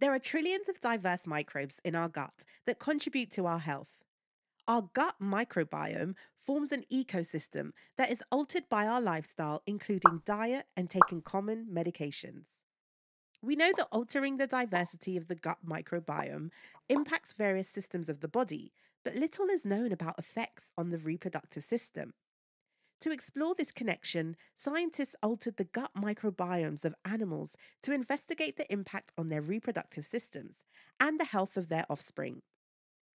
There are trillions of diverse microbes in our gut that contribute to our health. Our gut microbiome forms an ecosystem that is altered by our lifestyle, including diet and taking common medications. We know that altering the diversity of the gut microbiome impacts various systems of the body, but little is known about effects on the reproductive system. To explore this connection, scientists altered the gut microbiomes of animals to investigate the impact on their reproductive systems and the health of their offspring.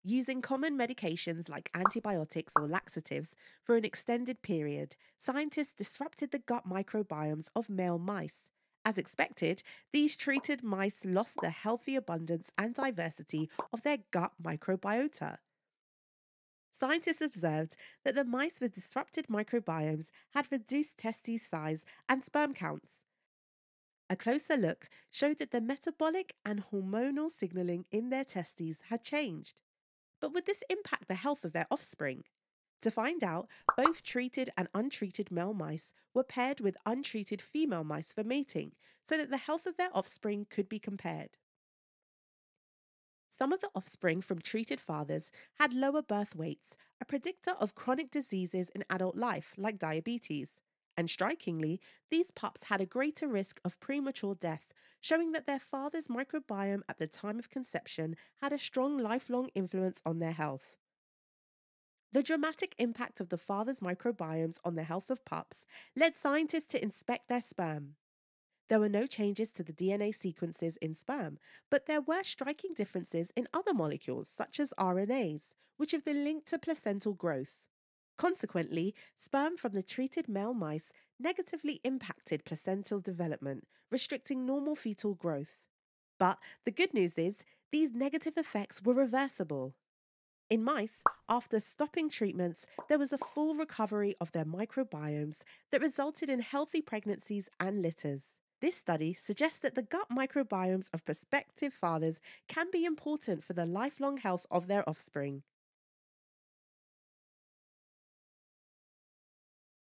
Using common medications like antibiotics or laxatives for an extended period, scientists disrupted the gut microbiomes of male mice. As expected, these treated mice lost the healthy abundance and diversity of their gut microbiota. Scientists observed that the mice with disrupted microbiomes had reduced testes size and sperm counts. A closer look showed that the metabolic and hormonal signaling in their testes had changed. But would this impact the health of their offspring? To find out, both treated and untreated male mice were paired with untreated female mice for mating, so that the health of their offspring could be compared. Some of the offspring from treated fathers had lower birth weights, a predictor of chronic diseases in adult life like diabetes. And strikingly, these pups had a greater risk of premature death, showing that their father's microbiome at the time of conception had a strong lifelong influence on their health. The dramatic impact of the father's microbiomes on the health of pups led scientists to inspect their sperm. There were no changes to the DNA sequences in sperm, but there were striking differences in other molecules, such as RNAs, which have been linked to placental growth. Consequently, sperm from the treated male mice negatively impacted placental development, restricting normal fetal growth. But the good news is, these negative effects were reversible. In mice, after stopping treatments, there was a full recovery of their microbiomes that resulted in healthy pregnancies and litters. This study suggests that the gut microbiomes of prospective fathers can be important for the lifelong health of their offspring.